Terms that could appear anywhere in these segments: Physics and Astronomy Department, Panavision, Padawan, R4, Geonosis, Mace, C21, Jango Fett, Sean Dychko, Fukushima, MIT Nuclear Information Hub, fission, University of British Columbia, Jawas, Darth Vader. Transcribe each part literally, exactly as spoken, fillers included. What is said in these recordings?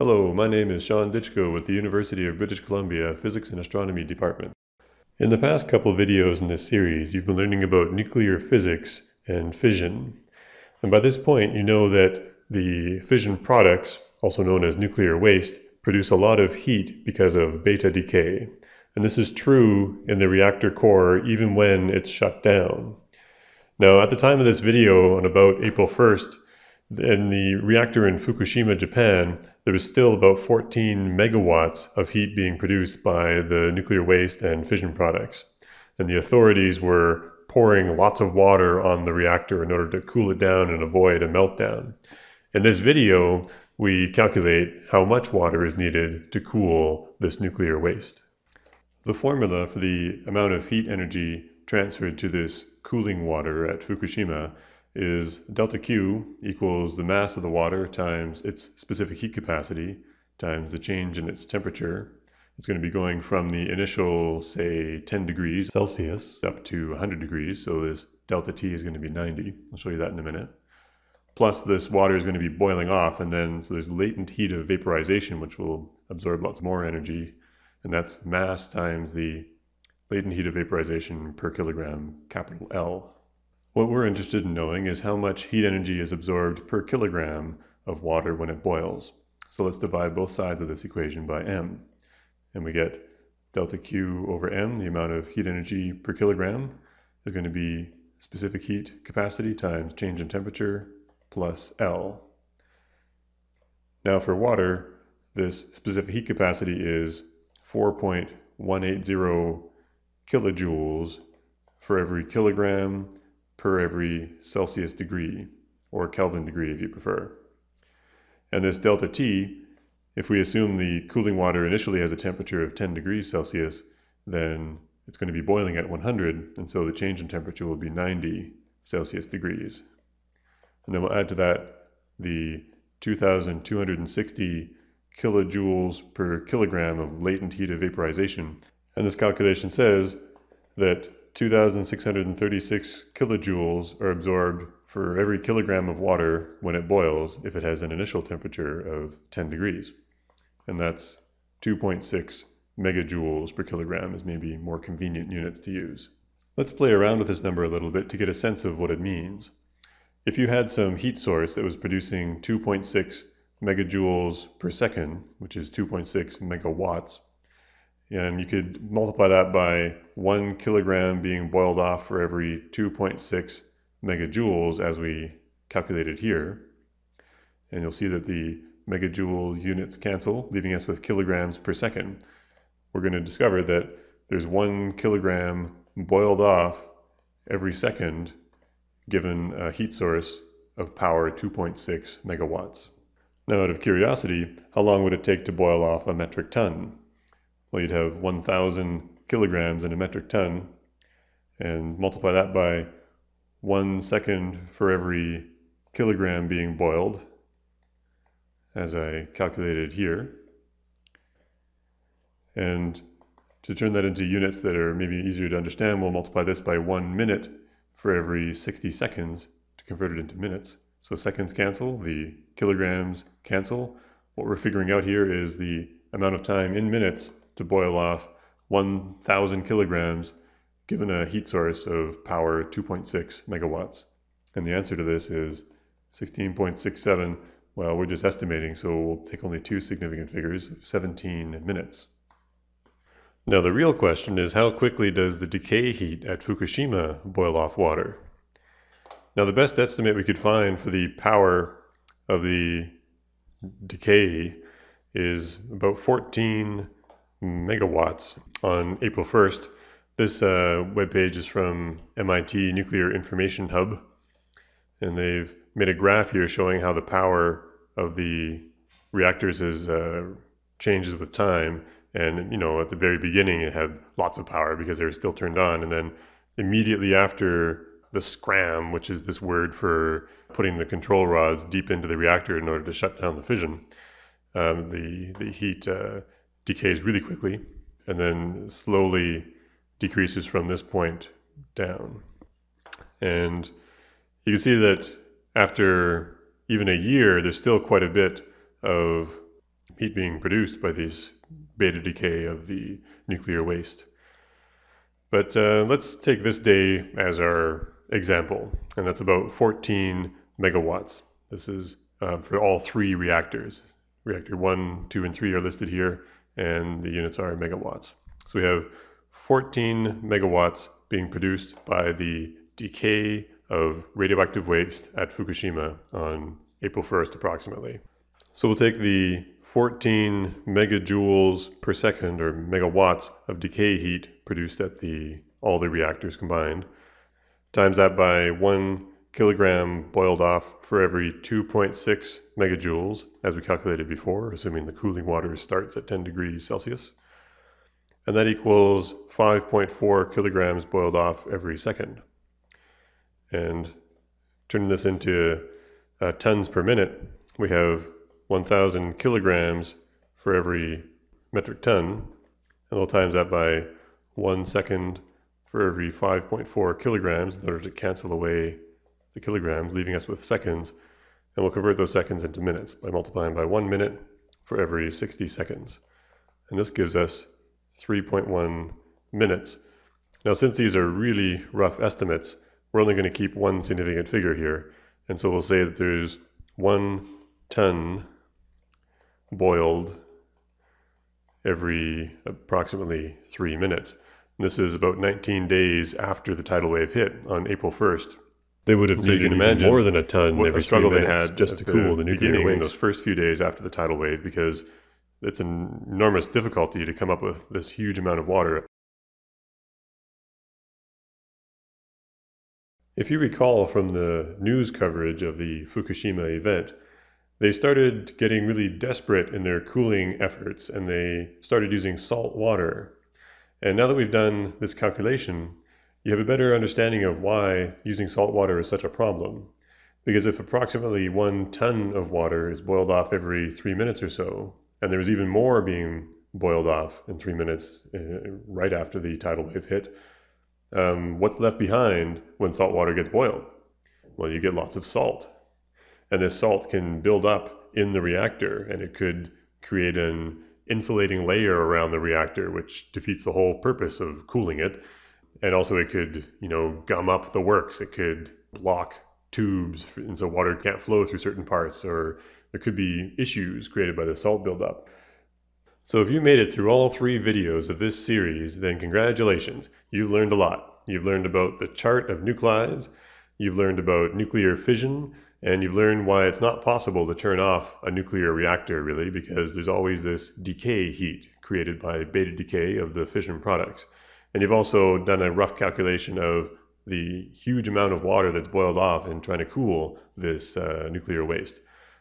Hello, my name is Sean Dychko with the University of British Columbia Physics and Astronomy Department. In the past couple videos in this series, you've been learning about nuclear physics and fission. And by this point, you know that the fission products, also known as nuclear waste, produce a lot of heat because of beta decay. And this is true in the reactor core even when it's shut down. Now, at the time of this video, on about April first, in the reactor in Fukushima, Japan, there was still about fourteen megawatts of heat being produced by the nuclear waste and fission products. And the authorities were pouring lots of water on the reactor in order to cool it down and avoid a meltdown. In this video, we calculate how much water is needed to cool this nuclear waste. The formula for the amount of heat energy transferred to this cooling water at Fukushima is delta Q equals the mass of the water times its specific heat capacity times the change in its temperature. It's going to be going from the initial, say, ten degrees Celsius up to one hundred degrees, so this delta T is going to be ninety. I'll show you that in a minute. Plus, this water is going to be boiling off, and then so there's latent heat of vaporization, which will absorb lots more energy, and that's mass times the latent heat of vaporization per kilogram, capital L. What we're interested in knowing is how much heat energy is absorbed per kilogram of water when it boils. So let's divide both sides of this equation by m. And we get delta Q over m, the amount of heat energy per kilogram, is going to be specific heat capacity times change in temperature plus L. Now for water, this specific heat capacity is four point one eight zero kilojoules for every kilogram per every Celsius degree, or Kelvin degree if you prefer. And this delta T, if we assume the cooling water initially has a temperature of ten degrees Celsius, then it's going to be boiling at one hundred, and so the change in temperature will be ninety Celsius degrees. And then we'll add to that the two thousand two hundred sixty kilojoules per kilogram of latent heat of vaporization. And this calculation says that two thousand six hundred thirty-six kilojoules are absorbed for every kilogram of water when it boils if it has an initial temperature of ten degrees. And that's two point six megajoules per kilogram is maybe more convenient units to use. Let's play around with this number a little bit to get a sense of what it means. If you had some heat source that was producing two point six megajoules per second, which is two point six megawatts, and you could multiply that by one kilogram being boiled off for every two point six megajoules as we calculated here. And you'll see that the megajoule units cancel, leaving us with kilograms per second. We're going to discover that there's one kilogram boiled off every second given a heat source of power two point six megawatts. Now, out of curiosity, how long would it take to boil off a metric ton? Well, you'd have one thousand kilograms in a metric ton, and multiply that by one second for every kilogram being boiled, as I calculated here. And to turn that into units that are maybe easier to understand, we'll multiply this by one minute for every sixty seconds to convert it into minutes. So seconds cancel, the kilograms cancel. What we're figuring out here is the amount of time in minutes to boil off one thousand kilograms given a heat source of power two point six megawatts. And the answer to this is sixteen point six seven. Well, we're just estimating, so we'll take only two significant figures, seventeen minutes. Now the real question is, how quickly does the decay heat at Fukushima boil off water? Now the best estimate we could find for the power of the decay is about fourteen megawatts on April first. This uh, webpage is from M I T Nuclear Information Hub, and they've made a graph here showing how the power of the reactors is uh, changes with time. And you know, at the very beginning it had lots of power because they were still turned on, and then immediately after the scram, which is this word for putting the control rods deep into the reactor in order to shut down the fission, um, the the heat Uh, decays really quickly, and then slowly decreases from this point down. And you can see that after even a year, there's still quite a bit of heat being produced by these beta decay of the nuclear waste. But uh, let's take this day as our example, and that's about fourteen megawatts. This is uh, for all three reactors. Reactor one, two, and three are listed here, and the units are megawatts. So we have fourteen megawatts being produced by the decay of radioactive waste at Fukushima on April first approximately. So we'll take the fourteen megajoules per second, or megawatts, of decay heat produced at the all the reactors combined, times that by one kilogram boiled off for every two point six megajoules, as we calculated before, assuming the cooling water starts at ten degrees Celsius. And that equals five point four kilograms boiled off every second. And turning this into uh, tons per minute, we have one thousand kilograms for every metric ton, and we'll times that by one second for every five point four kilograms in order to cancel away the kilograms, leaving us with seconds, and we'll convert those seconds into minutes by multiplying by one minute for every sixty seconds. And this gives us three point one minutes. Now, since these are really rough estimates, we're only going to keep one significant figure here, and so we'll say that there's one ton boiled every approximately three minutes. And this is about nineteen days after the tidal wave hit on April first. They would have so needed imagine more than a ton. What every a struggle they had just to cool the nuclear waste in those first few days after the tidal wave, because it's an enormous difficulty to come up with this huge amount of water. If you recall from the news coverage of the Fukushima event, they started getting really desperate in their cooling efforts, and they started using salt water. And now that we've done this calculation, you have a better understanding of why using salt water is such a problem. Because if approximately one ton of water is boiled off every three minutes or so, and there was even more being boiled off in three minutes uh, right after the tidal wave hit, um, what's left behind when salt water gets boiled? Well, you get lots of salt. And this salt can build up in the reactor, and it could create an insulating layer around the reactor, which defeats the whole purpose of cooling it. And also it could, you know, gum up the works. It could block tubes, and so water can't flow through certain parts, or there could be issues created by the salt buildup. So if you made it through all three videos of this series, then congratulations, you've learned a lot. You've learned about the chart of nuclides, you've learned about nuclear fission, and you've learned why it's not possible to turn off a nuclear reactor, really, because there's always this decay heat created by beta decay of the fission products. And you've also done a rough calculation of the huge amount of water that's boiled off in trying to cool this uh, nuclear waste.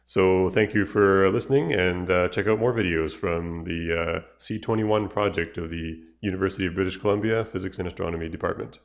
So thank you for listening, and uh, check out more videos from the uh, C twenty-one project of the University of British Columbia Physics and Astronomy Department.